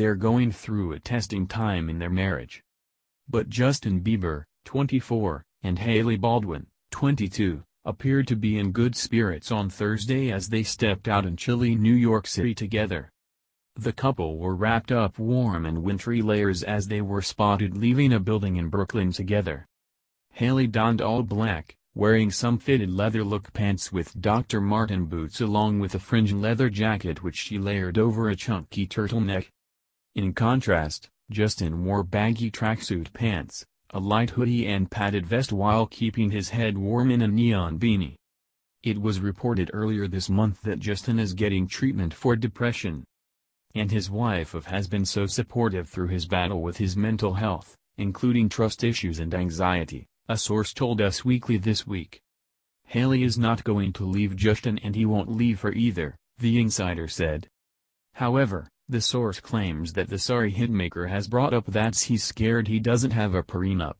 they're going through a testing time in their marriage. But Justin Bieber, 24, and Hailey Baldwin, 22, appeared to be in good spirits on Thursday as they stepped out in chilly New York City together. The couple were wrapped up warm in wintry layers as they were spotted leaving a building in Brooklyn together. Hailey donned all black, wearing some fitted leather-look pants with Dr. Martin boots along with a fringe leather jacket which she layered over a chunky turtleneck. In contrast, Justin wore baggy tracksuit pants, a light hoodie and padded vest while keeping his head warm in a neon beanie. It was reported earlier this month that Justin is getting treatment for depression. And his wife has been so supportive through his battle with his mental health, including trust issues and anxiety, a source told Us Weekly this week. Hailey is not going to leave Justin and he won't leave her either, the insider said. However, the source claims that the sorry hitmaker has brought up that he's scared he doesn't have a prenup.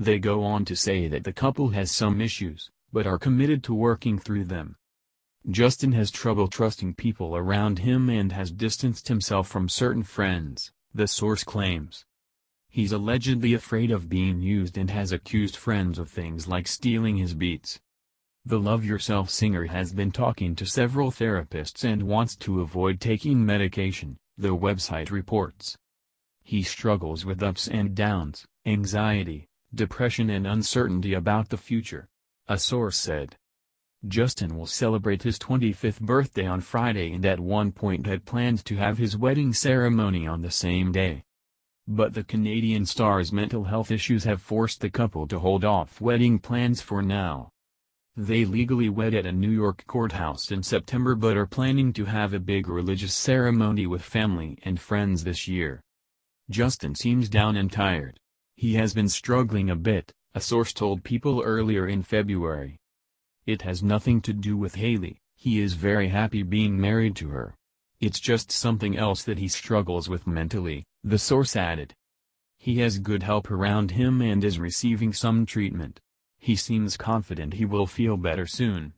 They go on to say that the couple has some issues, but are committed to working through them. Justin has trouble trusting people around him and has distanced himself from certain friends, the source claims. He's allegedly afraid of being used and has accused friends of things like stealing his beats. The Love Yourself singer has been talking to several therapists and wants to avoid taking medication, the website reports. He struggles with ups and downs, anxiety, depression and uncertainty about the future, a source said. Justin will celebrate his 25th birthday on Friday and at one point had planned to have his wedding ceremony on the same day. But the Canadian star's mental health issues have forced the couple to hold off wedding plans for now. They legally wed at a New York courthouse in September but are planning to have a big religious ceremony with family and friends this year. Justin seems down and tired. He has been struggling a bit, a source told People earlier in February. It has nothing to do with Hailey, he is very happy being married to her. It's just something else that he struggles with mentally, the source added. He has good help around him and is receiving some treatment. He seems confident he will feel better soon.